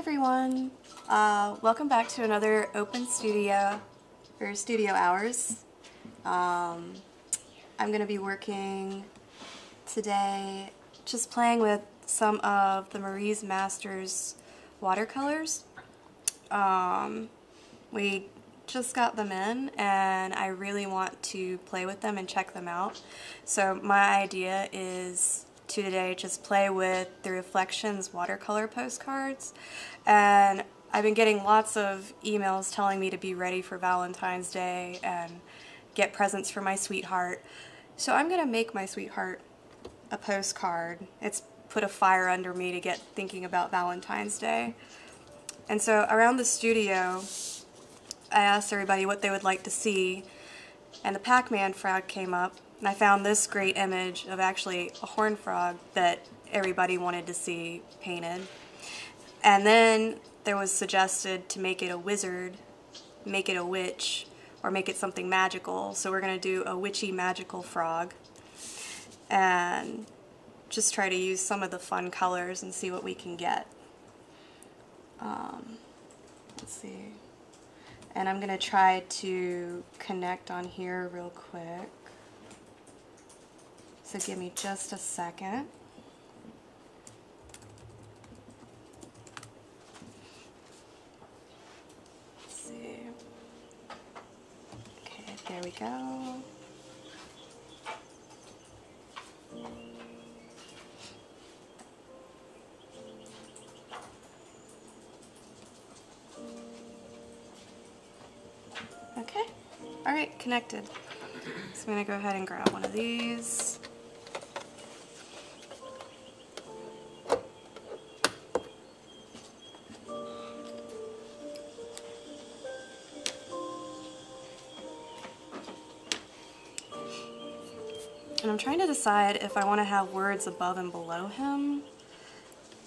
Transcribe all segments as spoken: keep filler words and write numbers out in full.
everyone. Uh, welcome back to another open studio, or studio hours. Um, I'm gonna be working today just playing with some of the Mari's Masters watercolors. Um, we just got them in and I really want to play with them and check them out. So my idea is to today just play with the Reflections watercolor postcards, and I've been getting lots of emails telling me to be ready for Valentine's Day and get presents for my sweetheart. So I'm gonna make my sweetheart a postcard. It's put a fire under me to get thinking about Valentine's Day. And so around the studio I asked everybody what they would like to see, and the Pac-Man frog came up. And I found this great image of actually a horn frog that everybody wanted to see painted. And then there was suggested to make it a wizard, make it a witch, or make it something magical. So we're going to do a witchy magical frog and just try to use some of the fun colors and see what we can get. Um, let's see. And I'm going to try to connect on here real quick. So give me just a second. Let's see. Okay, there we go. Okay, all right, connected. So I'm gonna go ahead and grab one of these. And I'm trying to decide if I want to have words above and below him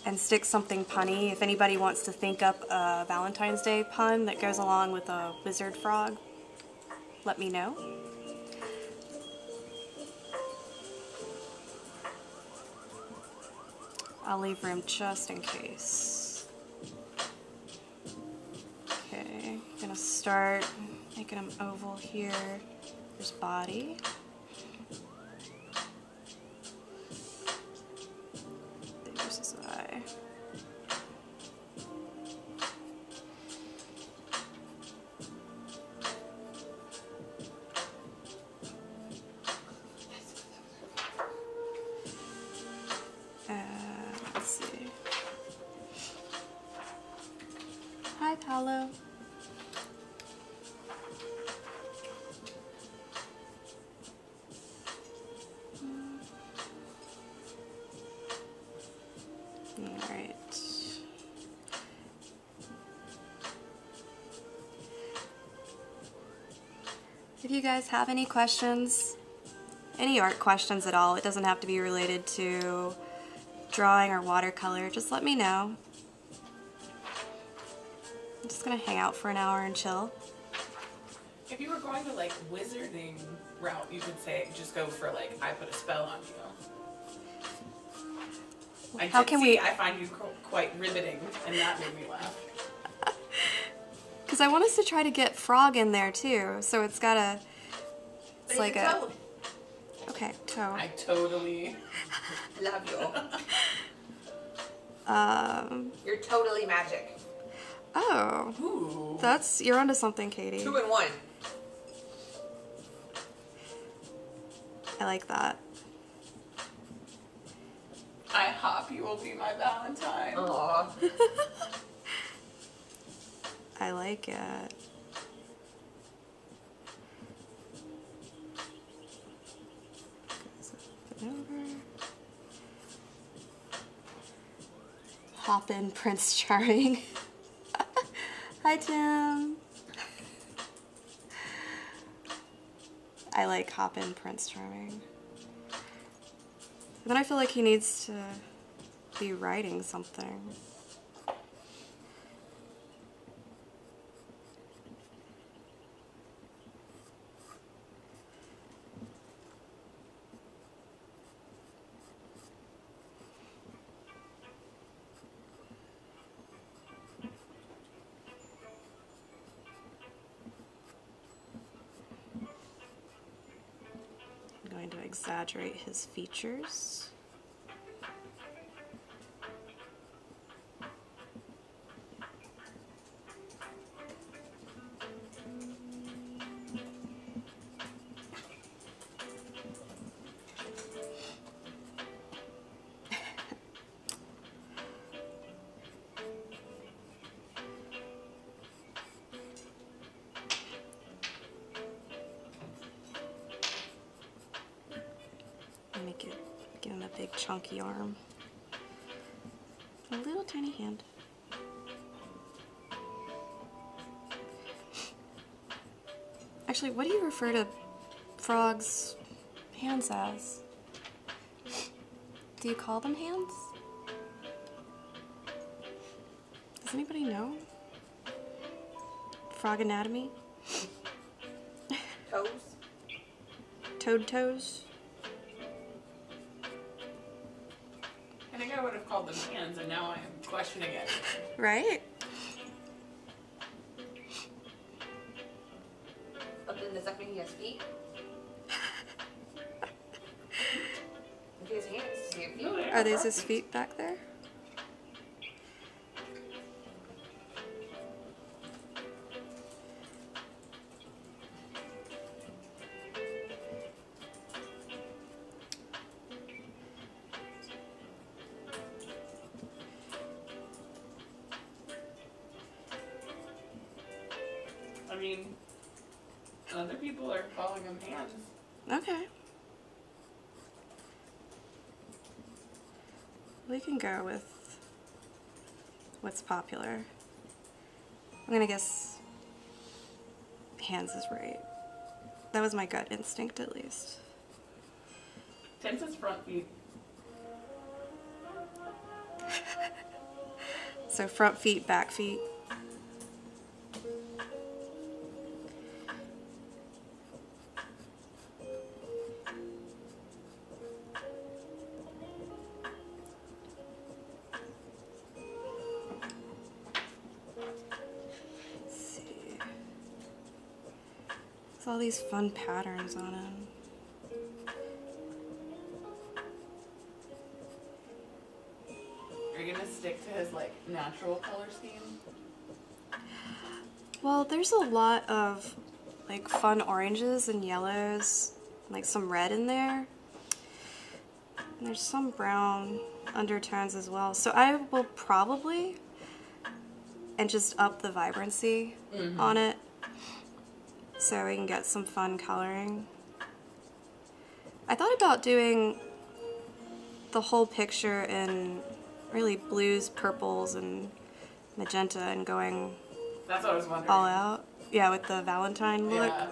and stick something punny. If anybody wants to think up a Valentine's Day pun that goes along with a wizard frog, let me know. I'll leave room just in case. Okay, I'm gonna start making them oval here. There's body. If you guys have any questions, any art questions at all, it doesn't have to be related to drawing or watercolor, just let me know. I'm just gonna hang out for an hour and chill. If you were going to like wizarding route, you could say just go for like I put a spell on you. I How can see, we? I find you quite riveting, and that made me laugh. Because I want us to try to get frog in there too, so it's gotta, it's like a, toe. Okay, toe. I totally love you. Um, You're totally magic. Oh, ooh. That's, you're onto something, Katie. Two and one. I like that. I hope you will be my Valentine. Aww. I like it. Hop in, Prince Charming. Hi, Tim. I like Hop in, Prince Charming. But then I feel like he needs to be writing something. exaggerate his features. Chunky arm, a little tiny hand. Actually, what do you refer to frogs' hands as? Do you call them hands? Does anybody know? Frog anatomy? Toes? Toad toes? I would have called them hands, and now I am questioning it. Right? But then does that mean he has feet? If he has hands, does he have feet? Are, Are these his feet back there? Go with what's popular. I'm gonna guess hands is right. That was my gut instinct, at least. Tense's front feet. So front feet, back feet. All these fun patterns on him. Are you gonna stick to his like natural color scheme? Well, there's a lot of like fun oranges and yellows, like some red in there. And there's some brown undertones as well. So I will probably and just up the vibrancy mm-hmm. on it. So we can get some fun coloring. I thought about doing the whole picture in really blues, purples, and magenta and going That's what I was wondering. all out. Yeah, with the Valentine look. Yeah.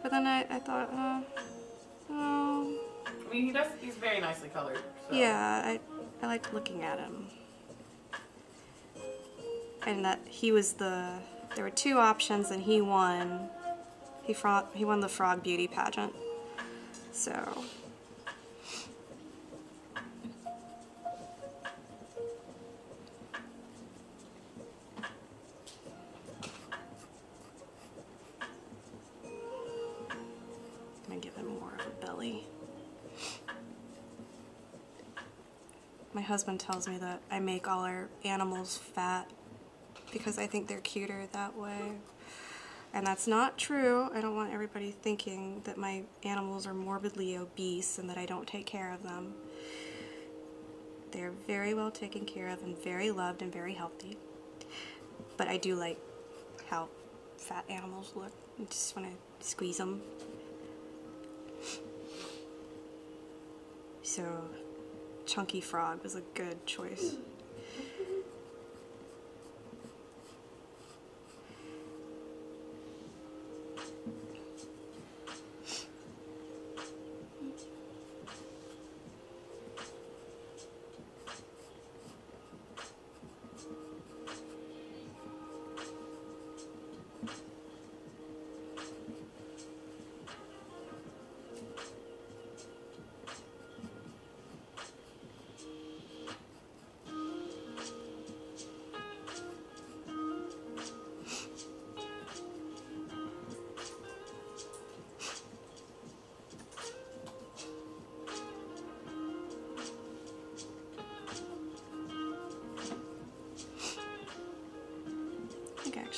But then I, I thought, uh, oh. I mean, he does, he's very nicely colored. So. Yeah, I, I liked looking at him. And that he was the, there were two options and he won. He, frog, he won the Frog Beauty Pageant, so. I'm gonna give him more of a belly. My husband tells me that I make all our animals fat because I think they're cuter that way. And that's not true. I don't want everybody thinking that my animals are morbidly obese and that I don't take care of them. They're very well taken care of and very loved and very healthy. But I do like how fat animals look. I just want to squeeze them. So, Chunky Frog was a good choice.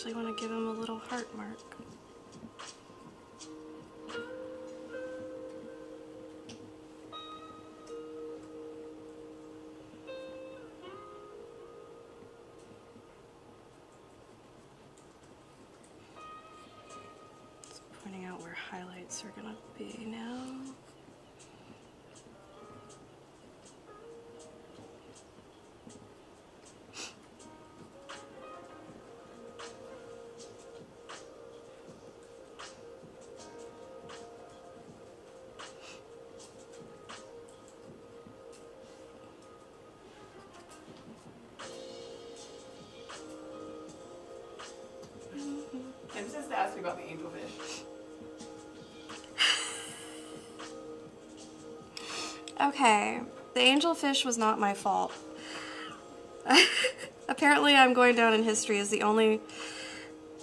actually want to give him a little heart mark. It's pointing out where highlights are going to be now. Okay, the angelfish was not my fault. Apparently I'm going down in history as the only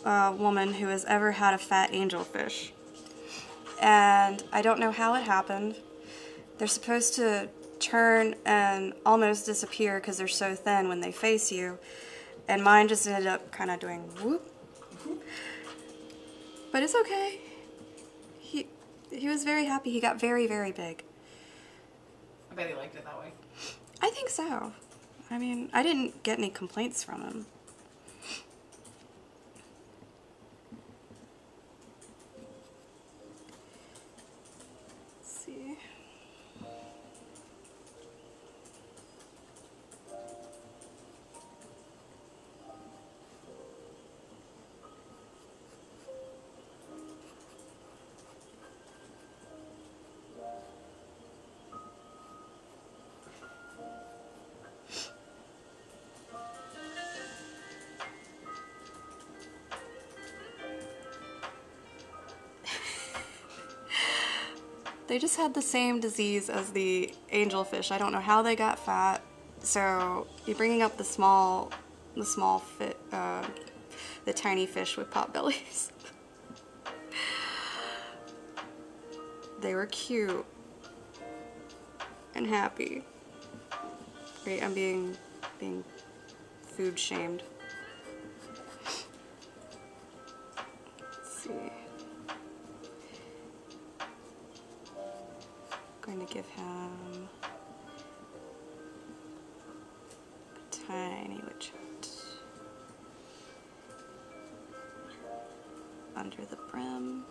uh, woman who has ever had a fat angelfish. And I don't know how it happened. They're supposed to turn and almost disappear because they're so thin when they face you. And mine just ended up kind of doing whoop. But it's okay. He, he was very happy. He got very, very big. I bet he liked it that way. I think so. I mean, I didn't get any complaints from him. Let's see. They just had the same disease as the angelfish. I don't know how they got fat. So you're bringing up the small, the small fit, uh, the tiny fish with pot bellies. They were cute and happy. Great, I'm being being food shamed. Let's see. Going to give him a tiny witch hat under the brim.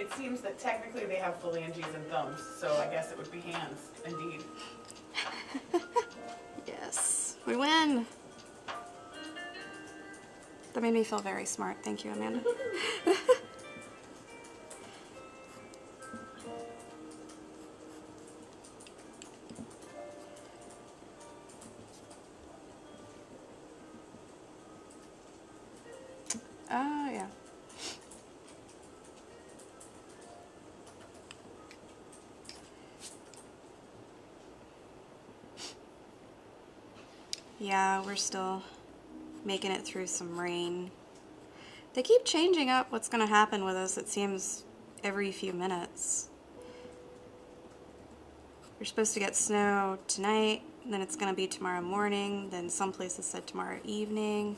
It seems that technically they have phalanges and thumbs, so I guess it would be hands, indeed. Yes, we win! That made me feel very smart. Thank you, Amanda. Yeah, we're still making it through some rain. They keep changing up what's going to happen with us, it seems, every few minutes. We're supposed to get snow tonight, then it's going to be tomorrow morning, then some places said tomorrow evening.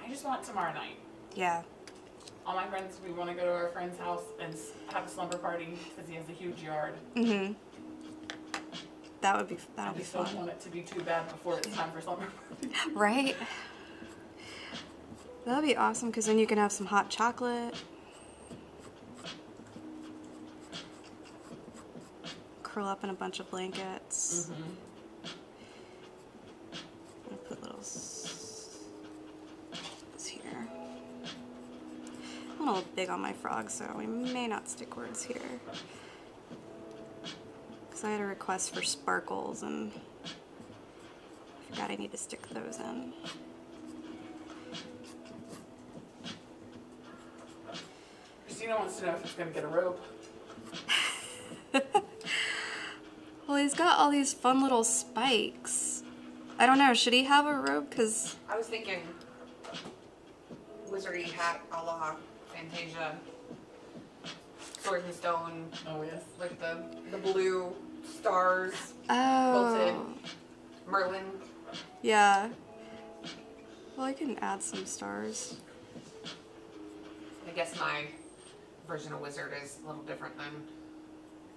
I just want tomorrow night. Yeah. All my friends, we want to go to our friend's house and have a slumber party because he has a huge yard. Mm-hmm. That would be, that'll be fun. I just don't want it to be too bad before it's time for summer. Right? That'll be awesome because then you can have some hot chocolate. Curl up in a bunch of blankets. Mm-hmm. I'm going to put little words here. I'm a little big on my frog, so we may not stick words here. I had a request for sparkles and I forgot I need to stick those in. Christina wants to know if she's going to get a rope. Well, he's got all these fun little spikes. I don't know, should he have a robe? Cause I was thinking wizardy hat a la Fantasia. Swords and Stone. Oh yes. Like the the blue stars. Oh. Bolted. Merlin. Yeah. Well, I can add some stars. I guess my version of wizard is a little different than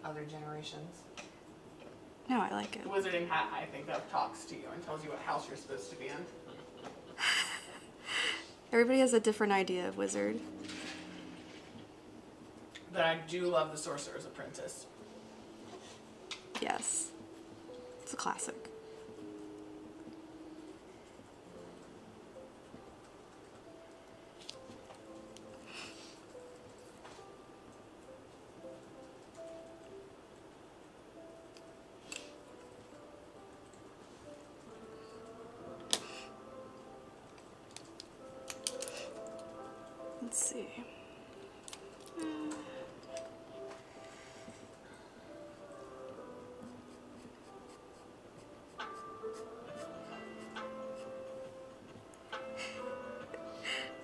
other generations. No, I like it. The wizarding hat, I think, that talks to you and tells you what house you're supposed to be in. Everybody has a different idea of wizard. But I do love the Sorcerer's Apprentice. Yes. It's a classic. Let's see. Mm.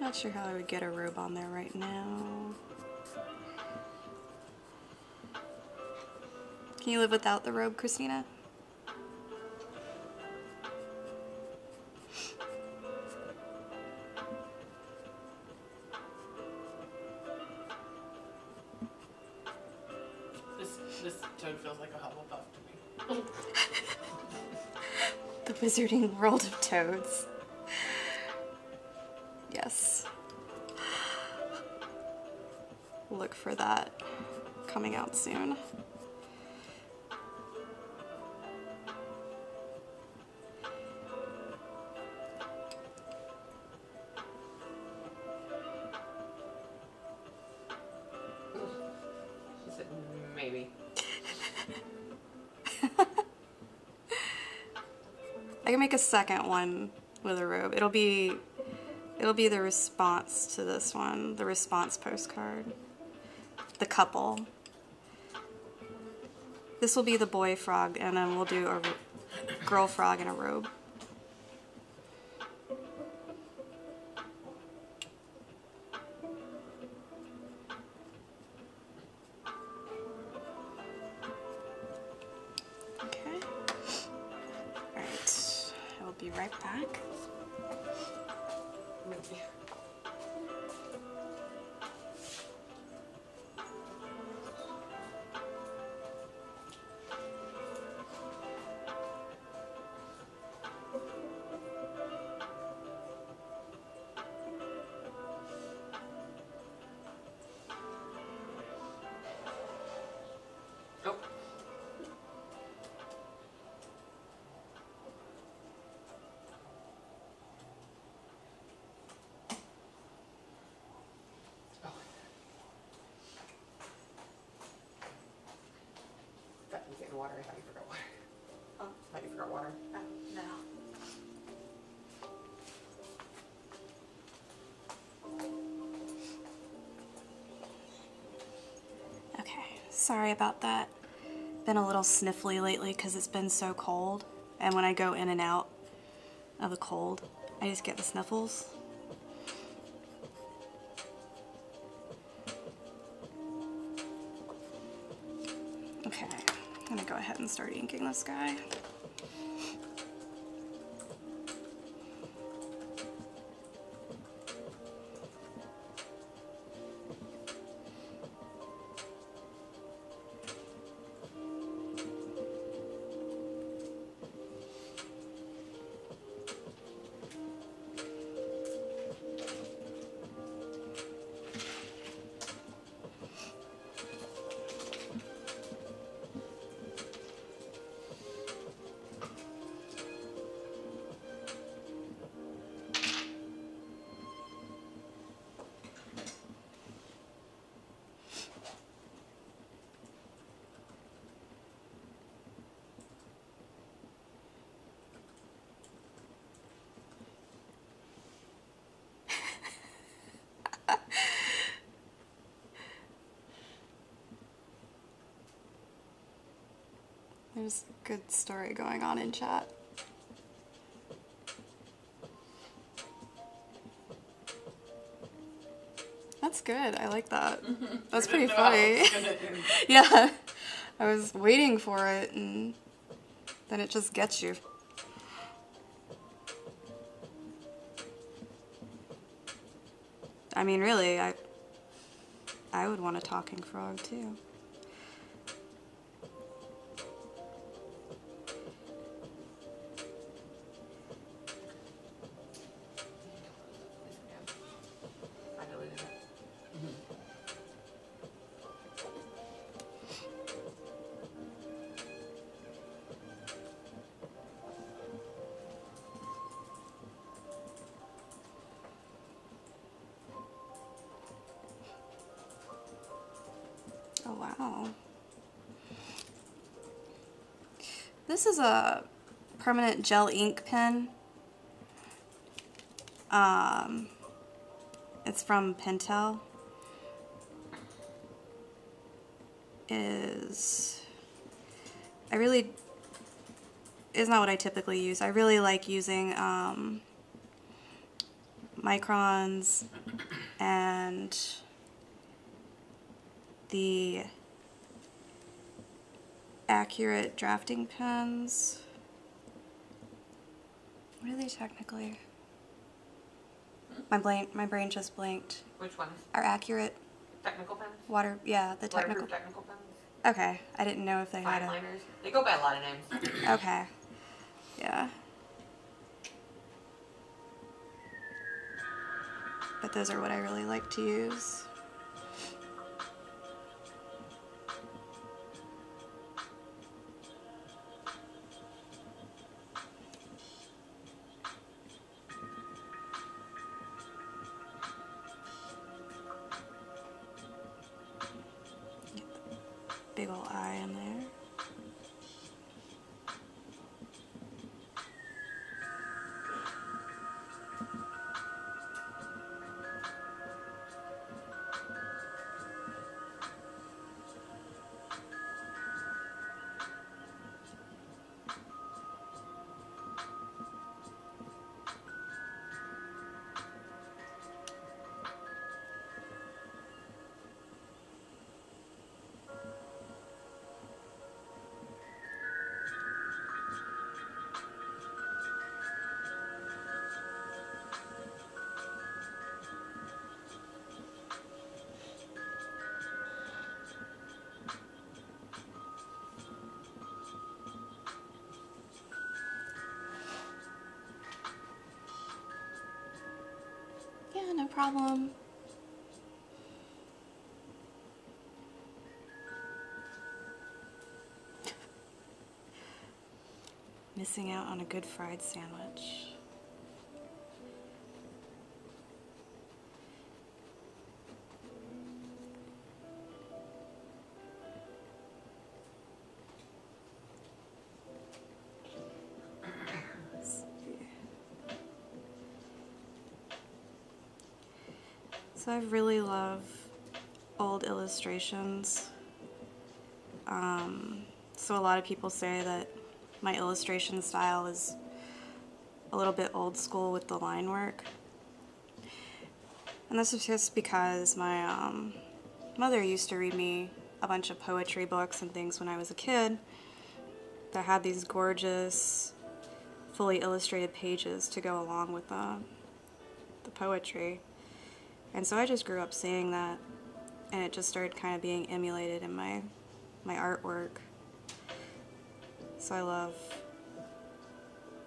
Not sure how I would get a robe on there right now. Can you live without the robe, Christina? Wizarding world of toads. Yes. Look for that coming out soon. She said maybe. I can make a second one with a robe. It'll be, it'll be the response to this one, the response postcard. The couple. This will be the boy frog, and then we'll do a girl frog in a robe. Water. I thought you forgot water. Oh. I thought you forgot water. Oh, no. Okay, sorry about that. Been a little sniffly lately because it's been so cold, and when I go in and out of the cold, I just get the sniffles. Start inking this guy. There's a good story going on in chat. That's good. I like that. Mm-hmm. That's pretty funny. Yeah. I was waiting for it and then it just gets you. I mean, really, I I would want a talking frog too. This is a permanent gel ink pen. Um, it's from Pentel. Is I really is not what I typically use. I really like using um, Microns and the Accurate drafting pens. What are they technically? Hmm? My brain, my brain just blanked. Which ones? Our Accurate. Technical pens. Water, yeah, the technical. technical pens. Okay, I didn't know if they Fine had. Fine liners. A... They go by a lot of names. Okay, yeah. But those are what I really like to use. Big ol' eye in there. No problem. Missing out on a good fried sandwich. So I really love old illustrations. Um, so a lot of people say that my illustration style is a little bit old school with the line work. And this is just because my um, mother used to read me a bunch of poetry books and things when I was a kid that had these gorgeous, fully illustrated pages to go along with the, the poetry. And so I just grew up seeing that, and it just started kind of being emulated in my, my artwork. So I love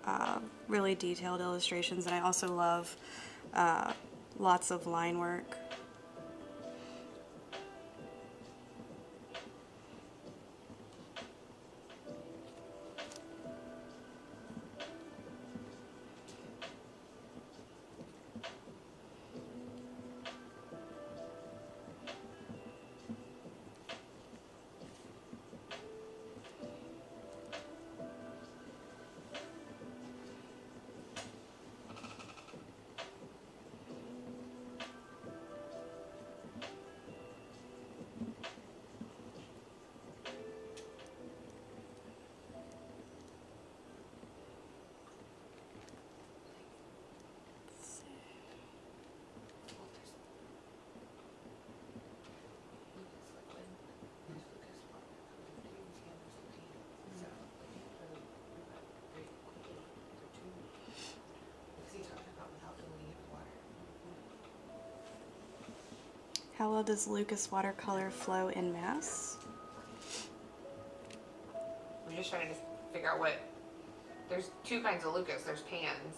uh, really detailed illustrations, and I also love uh, lots of line work. How well does Lukas watercolor flow in mass? I'm just trying to figure out what... There's two kinds of Lukas. There's pans,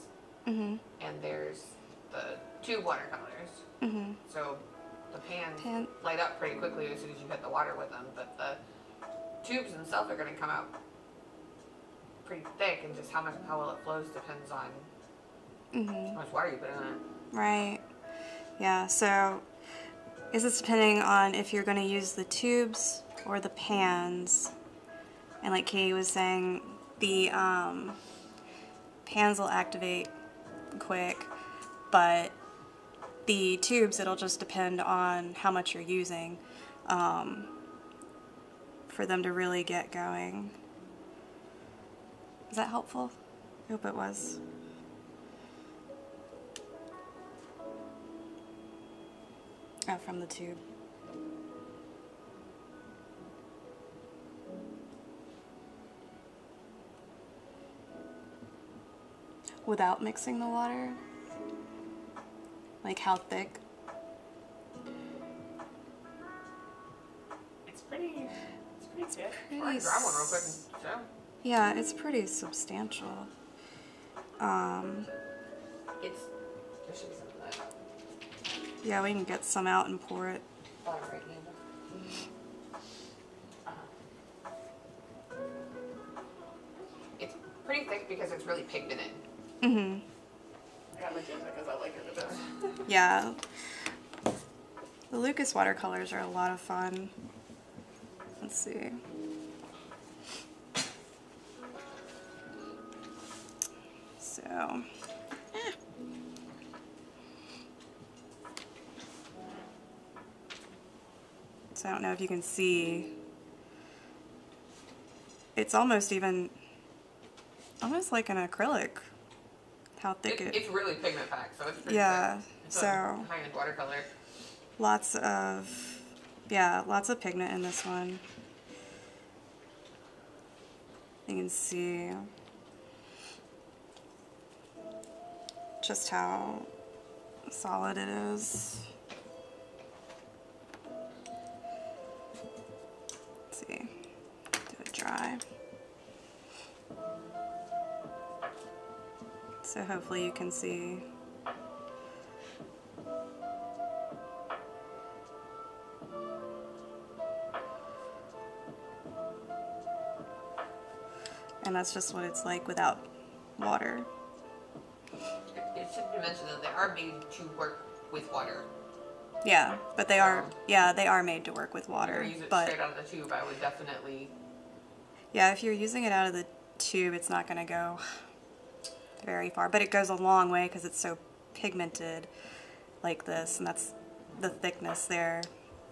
mm-hmm. and there's the tube watercolors. Mm-hmm. So the pans Pan. light up pretty quickly as soon as you hit the water with them, but the tubes themselves are going to come out pretty thick, and just how much how well it flows depends on mm-hmm. how much water you put in it. Right. Yeah, so is it's depending on if you're going to use the tubes or the pans. And like Katie was saying, the um, pans will activate quick, but the tubes, it'll just depend on how much you're using um, for them to really get going. Is that helpful? I hope it was. Oh, from the tube. Without mixing the water? Like how thick? It's pretty, it's pretty it's thick. Pretty grab one real quick and show. Yeah, it's pretty substantial. Um, it's, there should be some of that. Yeah, we can get some out and pour it. All right, uh-huh. It's pretty thick because it's really pigmented. Mm-hmm. I got magenta because I like it the best. Yeah. The Lukas watercolors are a lot of fun. Let's see. So... I don't know if you can see, it's almost even, almost like an acrylic, how thick it, it it's really pigment packed, so it's pretty yeah, thick. It's so high-end watercolor. Lots of, yeah, lots of pigment in this one. You can see just how solid it is. Do it dry. So hopefully you can see. And that's just what it's like without water. It should be mentioned that they are made to work with water. Yeah, but they are, yeah, they are made to work with water. If you use it but, straight out of the tube, I would definitely... Yeah, if you're using it out of the tube, it's not going to go very far. But it goes a long way because it's so pigmented like this, and that's the thickness there.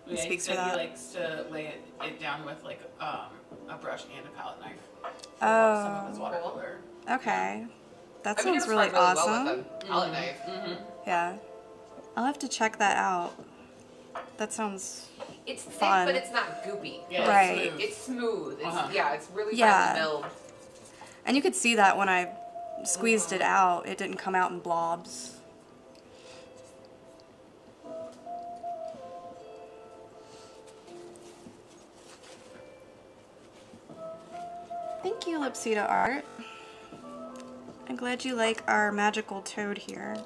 It yeah, speaks for that. He likes to lay it, it down with, like, um, a brush and a palette knife. For oh. Some of his watercolor. Okay. Yeah. That I sounds mean, really awesome. Well with a palette mm-hmm. knife. Mm-hmm. Yeah. I'll have to check that out. That sounds It's thick, fun. but it's not goopy. Yeah, right. It's smooth. It's, uh-huh. Yeah, it's really yeah. finely milled. And you could see that when I squeezed uh-huh. it out, it didn't come out in blobs. Thank you, Lipsita Art. I'm glad you like our magical toad here.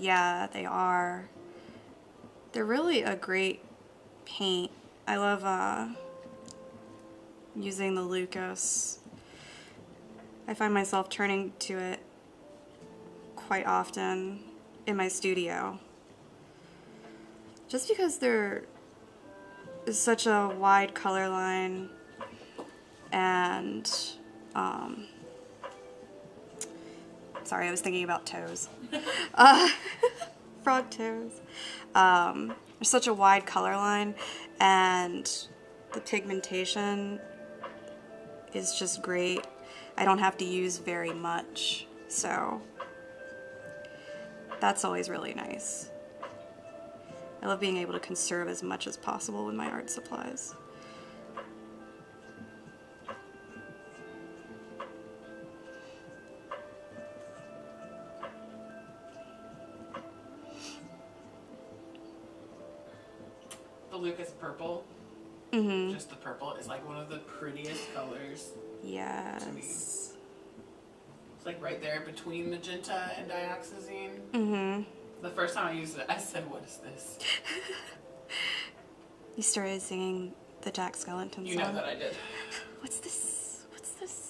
Yeah, they are. They're really a great paint. I love uh, using the Lukas. I find myself turning to it quite often in my studio. Just because there is such a wide color line and um, sorry, I was thinking about toes. Uh, frog toes. Um, there's such a wide color line, and the pigmentation is just great. I don't have to use very much, so that's always really nice. I love being able to conserve as much as possible with my art supplies. The Lukas purple, mm-hmm. just the purple, is like one of the prettiest colors. Yes. To me. It's like right there between magenta and dioxazine. Mm-hmm. The first time I used it, I said, "What is this?" You started singing the Jack Skellington song. You know that I did. What's this? What's this?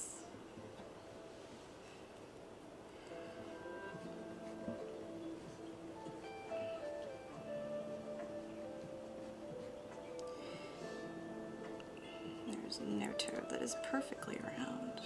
There's no toe that is perfectly round.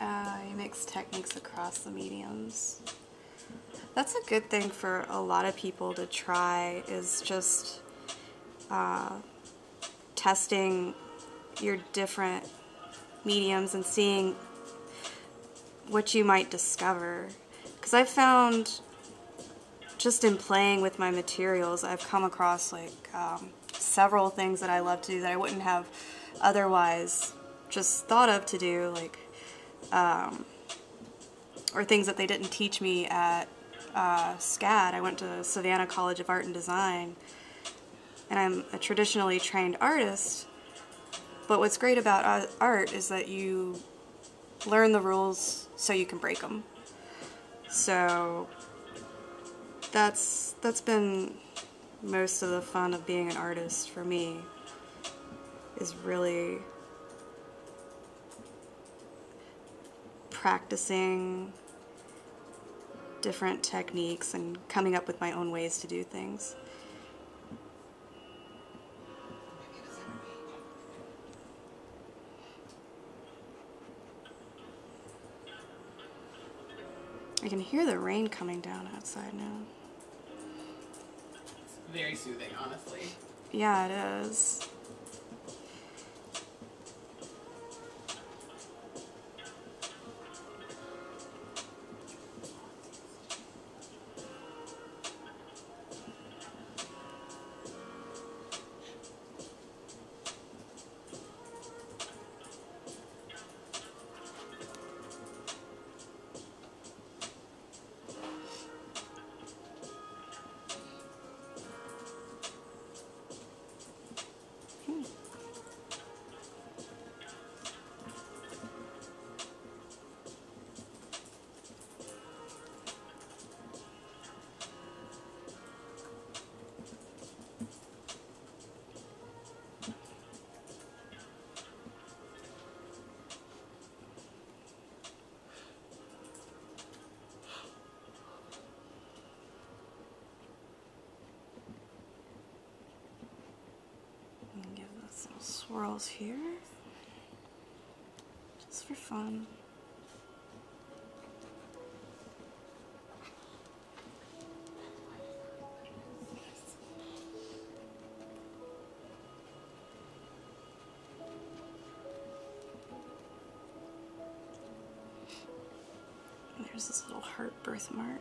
I mix techniques across the mediums. That's a good thing for a lot of people to try, is just uh, testing your different mediums and seeing what you might discover. Because I've found just in playing with my materials, I've come across like um, several things that I love to do that I wouldn't have otherwise just thought of to do, like Um, or things that they didn't teach me at uh, SCAD. I went to Savannah College of Art and Design, and I'm a traditionally trained artist, but what's great about art is that you learn the rules so you can break them. So that's, that's been most of the fun of being an artist for me, is really practicing different techniques and coming up with my own ways to do things. I can hear the rain coming down outside now. It's very soothing, honestly. Yeah, it is. Swirls here, just for fun. And there's this little heart birthmark.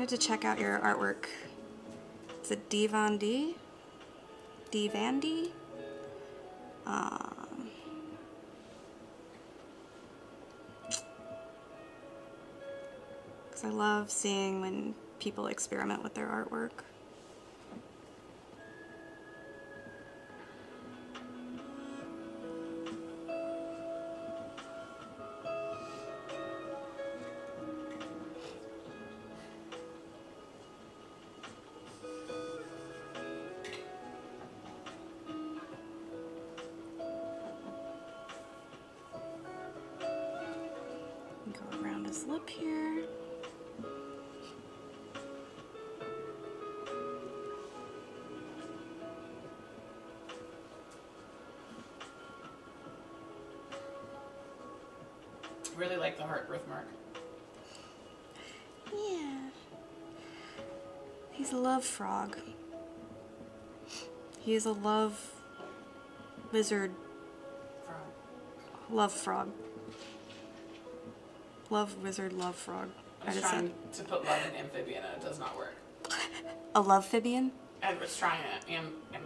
have to check out your artwork. It's a Devandi. Devandi. Um, because I love seeing when people experiment with their artwork. Really like the heart birthmark. Yeah. He's a love frog. He is a love lizard. Frog. Love frog. Love wizard, love frog. I was trying to put love in amphibian and it does not work. A lovefibian? I was trying it. Am, am,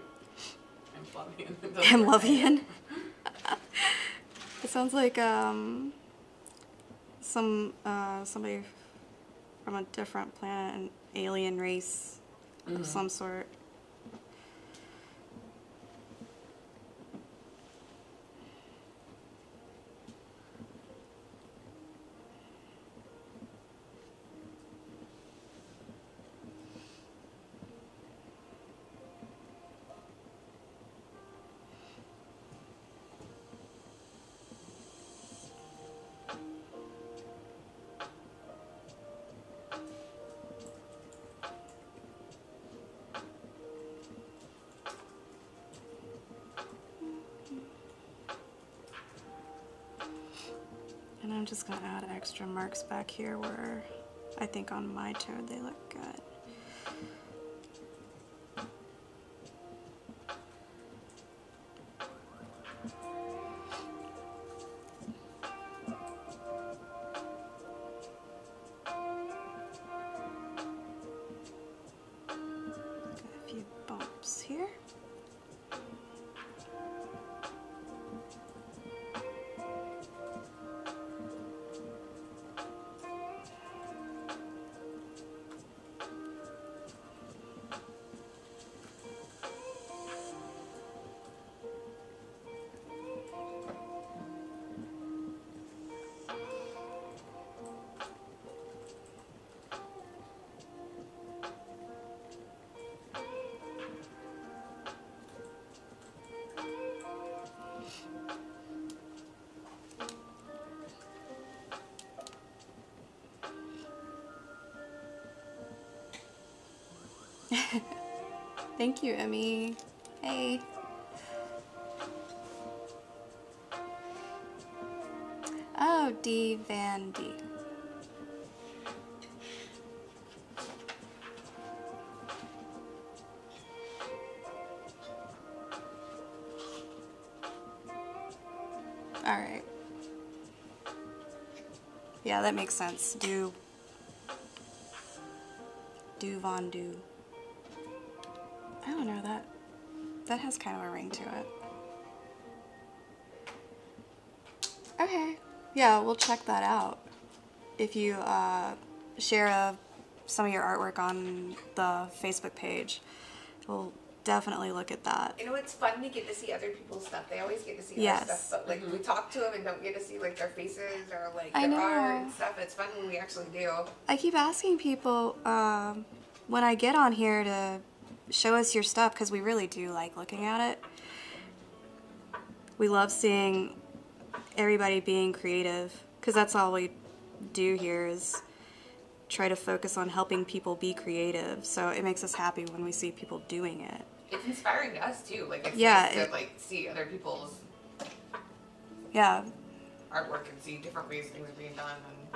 amphibian. Amlovian? It sounds like, um... Some uh, somebody from a different planet, an alien race mm-hmm. of some sort. I'm just going to add extra marks back here where I think on my toad they look good. Thank you, Emmy. Hey. Oh, D. Van D. All right. Yeah, that makes sense. Do. Do Von Do. I don't know, that, that has kind of a ring to it. Okay, yeah, we'll check that out. If you uh, share a, some of your artwork on the Facebook page, we'll definitely look at that. You know, it's fun to get to see other people's stuff. They always get to see yes. their stuff, but like mm-hmm. we talk to them and don't get to see like their faces or like their I know. art and stuff. It's fun when we actually do. I keep asking people um, when I get on here to show us your stuff, because we really do like looking at it. We love seeing everybody being creative, because that's all we do here is try to focus on helping people be creative. So it makes us happy when we see people doing it. It's inspiring to us too. Like it's yeah, nice to it, like see other people's yeah artwork and see different ways things are being done. And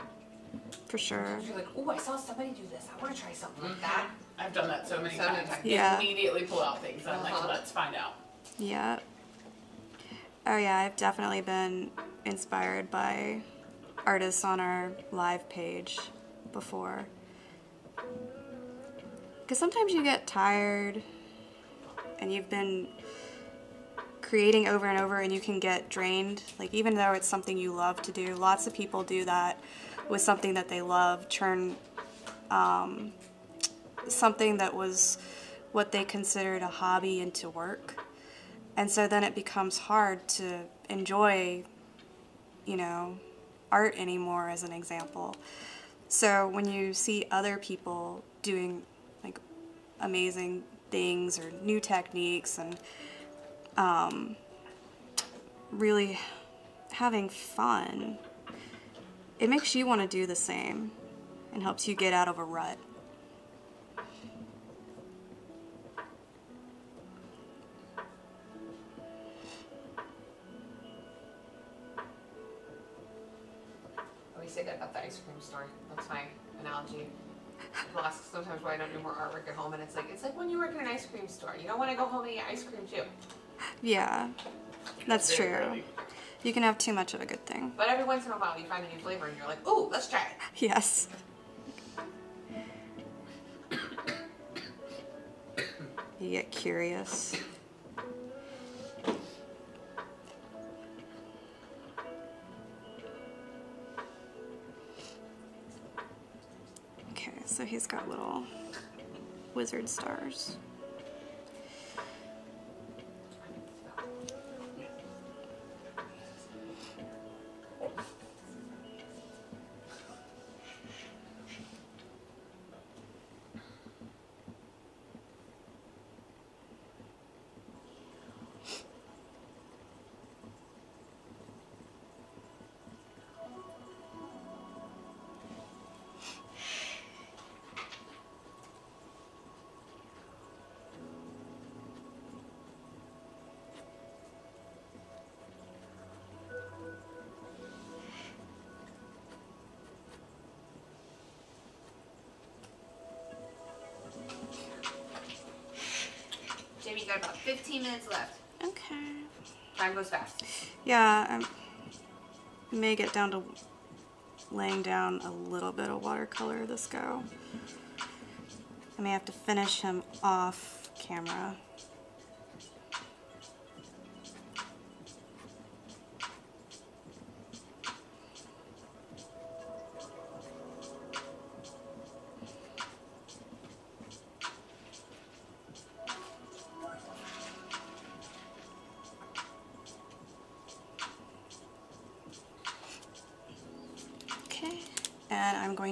for sure. You're like, oh, I saw somebody do this. I want to try something like that. I've done that so many so times. times. Yeah. Immediately pull out things. And I'm uh-huh. like, let's find out. Yeah. Oh yeah, I've definitely been inspired by artists on our live page before. Because sometimes you get tired and you've been creating over and over and you can get drained. Like, even though it's something you love to do, lots of people do that with something that they love, turn um, something that was what they considered a hobby into work. And so then it becomes hard to enjoy, you know, art anymore, as an example. So when you see other people doing like amazing things or new techniques and um, really having fun, it makes you want to do the same and helps you get out of a rut. At the ice cream store. That's my analogy. People ask sometimes why I don't do more artwork at home, and it's like it's like when you work in an ice cream store. You don't want to go home and eat ice cream too. Yeah, that's true. Really. You can have too much of a good thing. But every once in a while you find a new flavor and you're like, ooh, let's try it. Yes. You get curious. So he's got little wizard stars. Jamie, you got about fifteen minutes left. Okay. Time goes fast. Yeah, I may get down to laying down a little bit of watercolor this go. I may have to finish him off camera.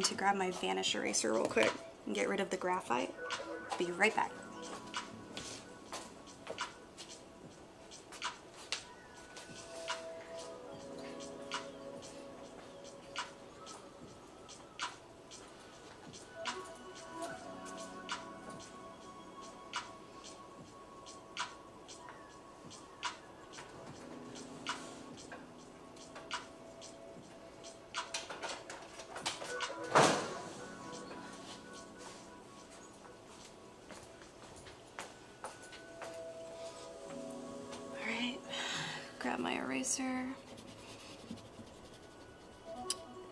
To grab my Vanish Eraser real quick and get rid of the graphite. Be right back.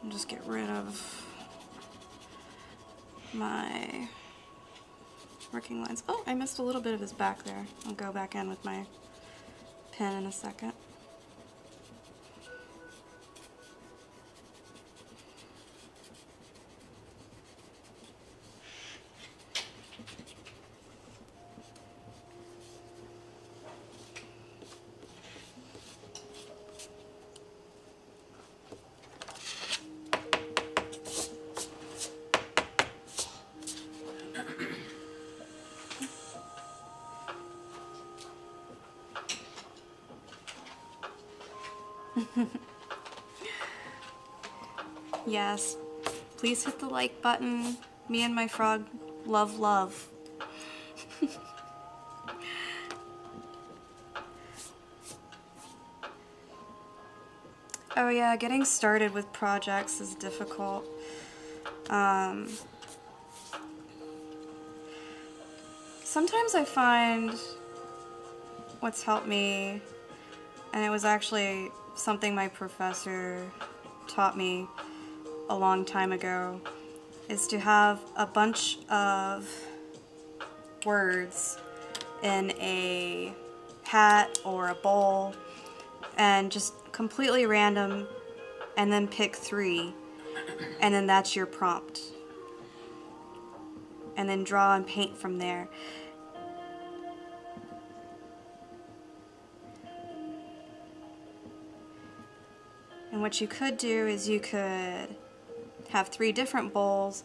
And just get rid of my working lines. Oh, I missed a little bit of his back there. I'll go back in with my pen in a second. Yes, please hit the like button. Me and my frog love love. Oh yeah, getting started with projects is difficult. Um, sometimes I find what's helped me, and it was actually something my professor taught me a long time ago, is to have a bunch of words in a hat or a bowl and just completely random, and then pick three, and then that's your prompt, and then draw and paint from there. And what you could do is you could have three different bowls,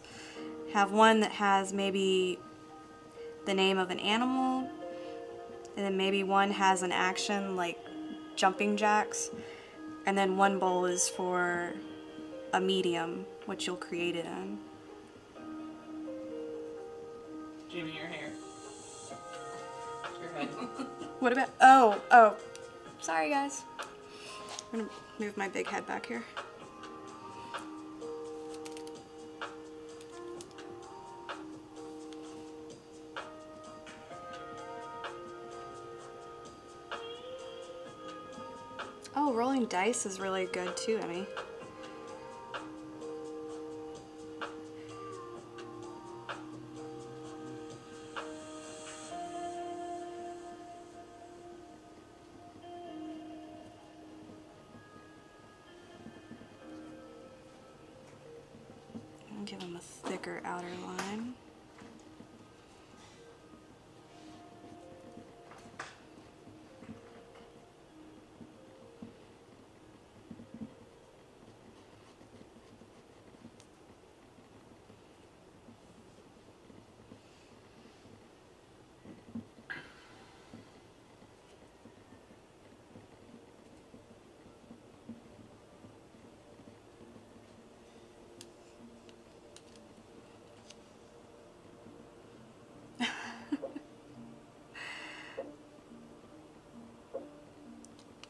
have one that has maybe the name of an animal, and then maybe one has an action like jumping jacks, and then one bowl is for a medium, which you'll create it in. Jimmy, your hair. Your head. What about, oh, oh, sorry guys. I'm gonna move my big head back here. Oh, rolling dice is really good too, Emmy.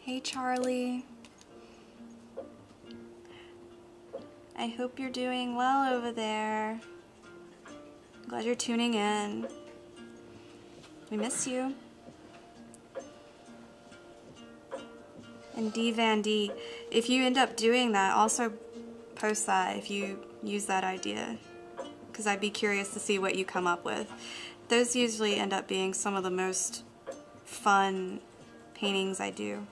Hey Charlie, I hope you're doing well over there. I'm glad you're tuning in. We miss you. And D Van D, if you end up doing that, also post that if you use that idea, because I'd be curious to see what you come up with. Those usually end up being some of the most fun paintings I do.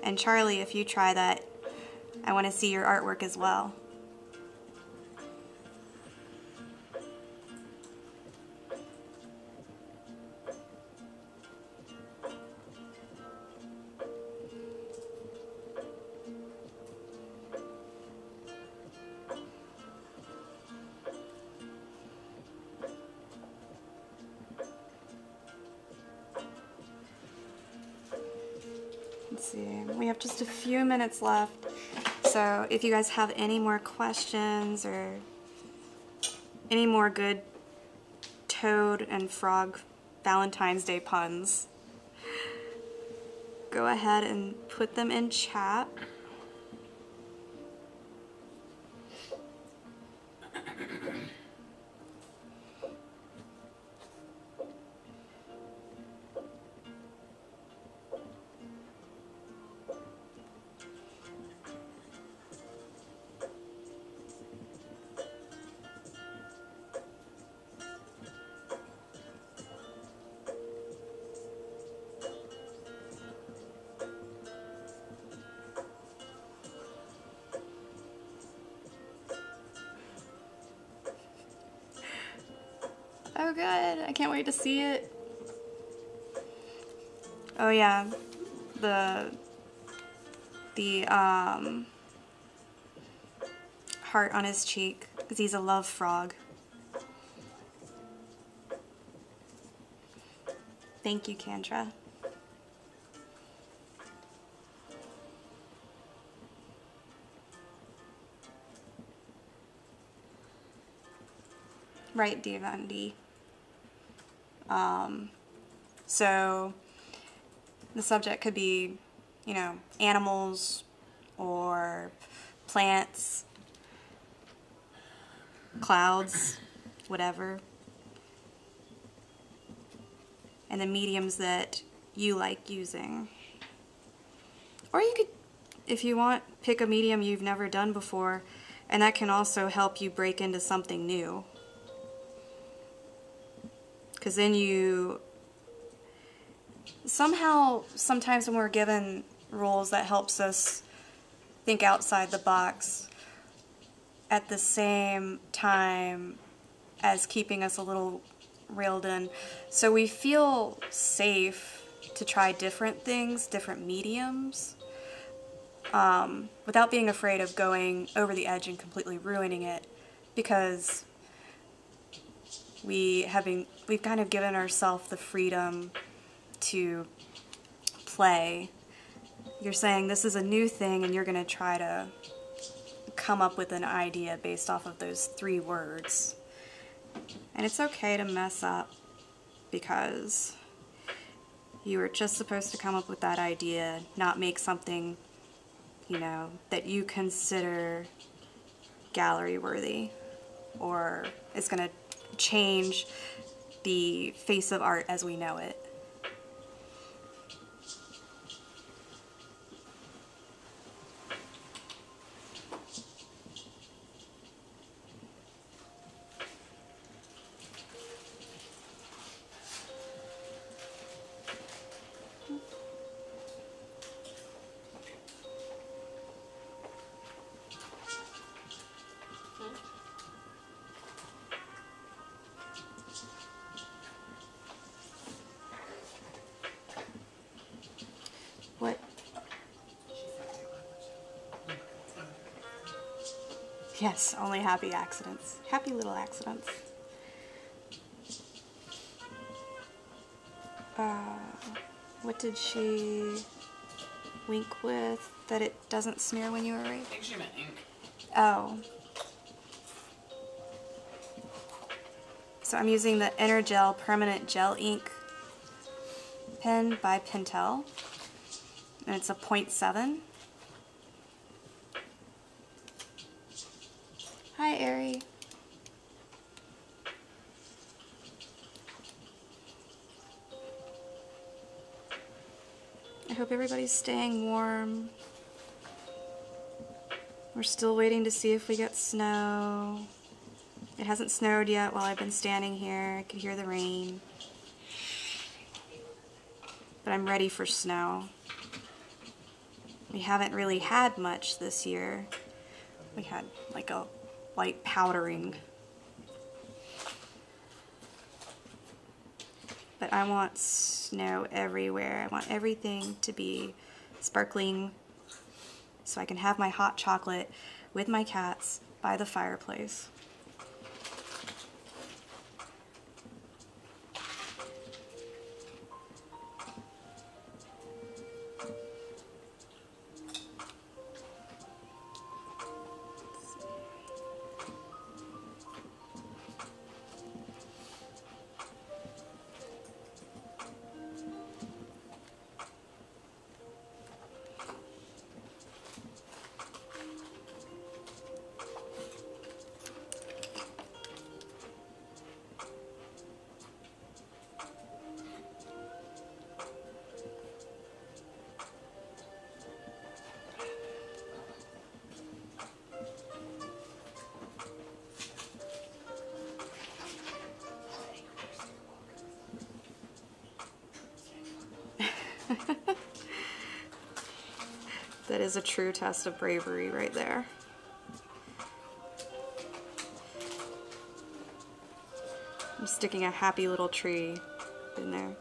And Charlie, if you try that, I want to see your artwork as well. Few minutes left, so if you guys have any more questions or any more good toad and frog Valentine's Day puns, go ahead and put them in chat. Oh good, I can't wait to see it. Oh yeah, the the um, heart on his cheek, because he's a love frog. Thank you, Kendra. Right, D Van D. Um, so the subject could be, you know, animals or plants, clouds, whatever. And the mediums that you like using. Or you could, if you want, pick a medium you've never done before and that can also help you break into something new, because then you somehow, sometimes when we're given rules, that helps us think outside the box at the same time as keeping us a little reeled in. So we feel safe to try different things, different mediums, um, without being afraid of going over the edge and completely ruining it, because we having we've kind of given ourselves the freedom to play. You're saying this is a new thing and you're going to try to come up with an idea based off of those three words. And it's okay to mess up, because you were just supposed to come up with that idea, not make something, you know, that you consider gallery worthy or is going to change the face of art as we know it. Yes, only happy accidents. Happy little accidents. Uh, what did she wink with? That it doesn't smear when you erase? I think she meant ink. Oh. So I'm using the EnerGel Permanent Gel Ink pen by Pentel. And it's a point seven. Hi, Ari. I hope everybody's staying warm. We're still waiting to see if we get snow. It hasn't snowed yet while I've been standing here. I could hear the rain. But I'm ready for snow. We haven't really had much this year. We had like a light powdering. But I want snow everywhere. I want everything to be sparkling so I can have my hot chocolate with my cats by the fireplace. That is a true test of bravery right there. I'm sticking a happy little tree in there.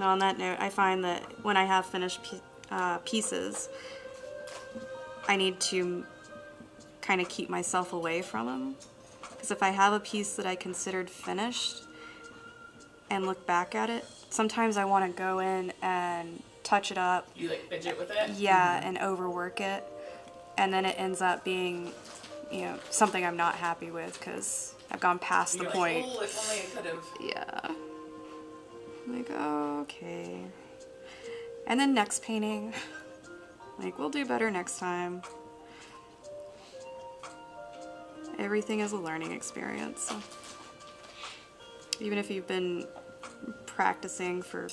On that note, I find that when I have finished uh, pieces, I need to kind of keep myself away from them. Because if I have a piece that I considered finished and look back at it, sometimes I want to go in and touch it up. You like fidget with it? Yeah, mm-hmm. And overwork it. And then it ends up being, you know, something I'm not happy with because I've gone past You're the like, point. Oh, if only I could have. Yeah. I'm like, oh, okay. And then next painting. Like, we'll do better next time. Everything is a learning experience. So even if you've been practicing for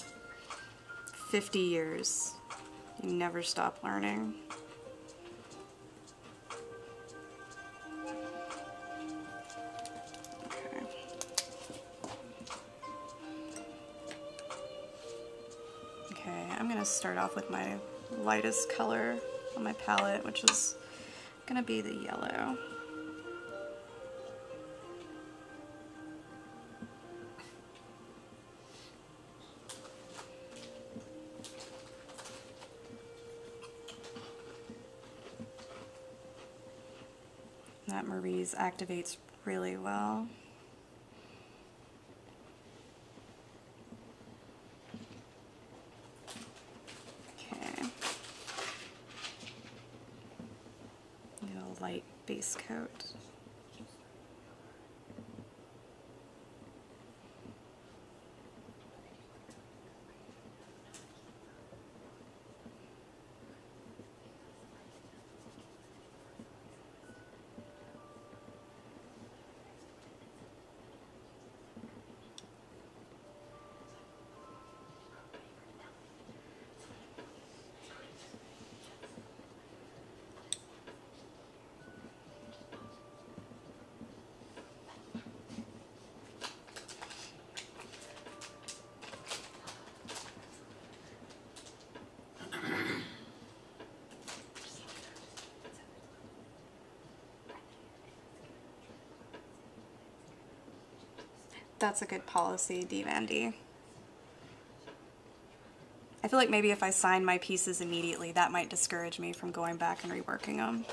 fifty years. You never stop learning. Start off with my lightest color on my palette, which is gonna be the yellow. That Mari's activates really well. Base coat. That's a good policy, D. Vandy. I feel like maybe if I sign my pieces immediately, that might discourage me from going back and reworking them.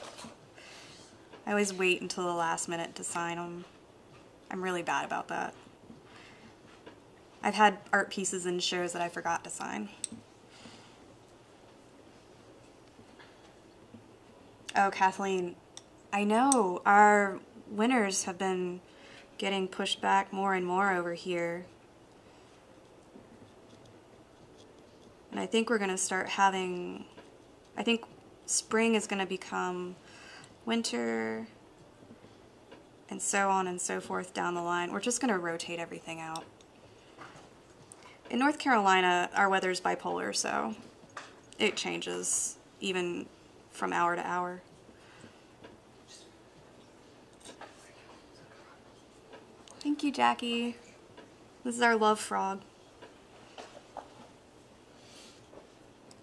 I always wait until the last minute to sign them. I'm really bad about that. I've had art pieces in shows that I forgot to sign. Oh, Kathleen, I know our winners have been getting pushed back more and more over here. And I think we're gonna start having, I think spring is gonna become winter and so on and so forth down the line. We're just gonna rotate everything out. In North Carolina, our weather is bipolar, so it changes even from hour to hour. Thank you, Jackie. This is our love frog.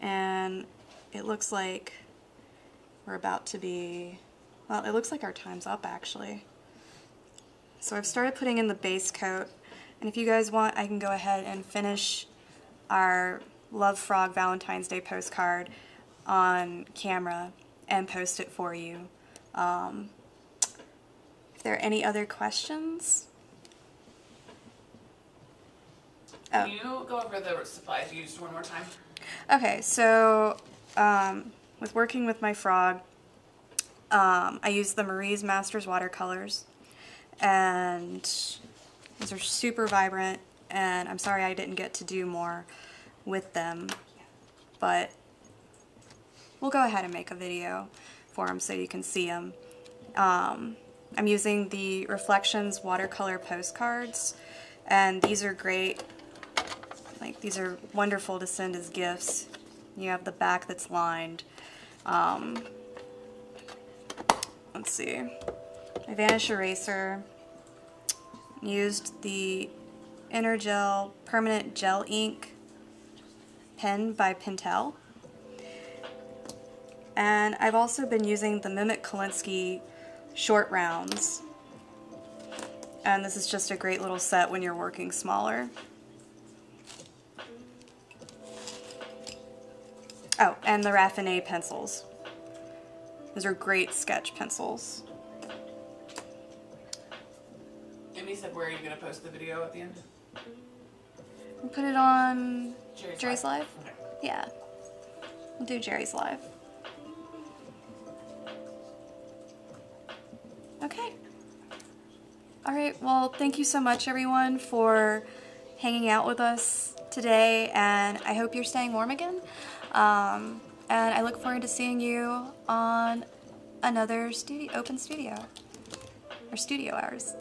And it looks like we're about to be, well, it looks like our time's up actually. So I've started putting in the base coat, and if you guys want, I can go ahead and finish our love frog Valentine's Day postcard on camera and post it for you. Um, if there are any other questions? Oh. Can you go over the supplies you used one more time? Okay, so um, with working with my frog, um, I used the Mari's Masters watercolors, and these are super vibrant, and I'm sorry I didn't get to do more with them, but we'll go ahead and make a video for them so you can see them. Um, I'm using the Reflections watercolor postcards, and these are great. Like, these are wonderful to send as gifts. You have the back that's lined. Um, let's see. My Vanish Eraser. Used the EnerGel Permanent Gel Ink Pen by Pentel. And I've also been using the Mimic Kolinsky Short Rounds. And this is just a great little set when you're working smaller. Oh, and the Raffiné pencils. Those are great sketch pencils. Amy said, where are you going to post the video at the end? We'll put it on Jerry's, Jerry's Live. Live? Okay. Yeah. We'll do Jerry's Live. Okay. All right, well, thank you so much, everyone, for hanging out with us today, and I hope you're staying warm again. Um, and I look forward to seeing you on another studio, open studio, or studio hours.